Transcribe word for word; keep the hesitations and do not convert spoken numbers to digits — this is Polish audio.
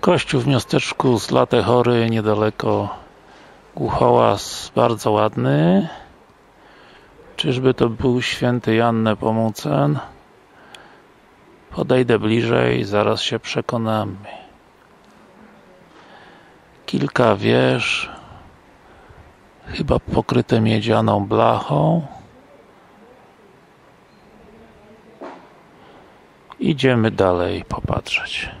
Kościół w miasteczku Złote Góry, niedaleko Głuchołas, bardzo ładny. Czyżby to był Święty Jan Nepomucen? Podejdę bliżej, zaraz się przekonamy. Kilka wież, chyba pokryte miedzianą blachą. Idziemy dalej popatrzeć.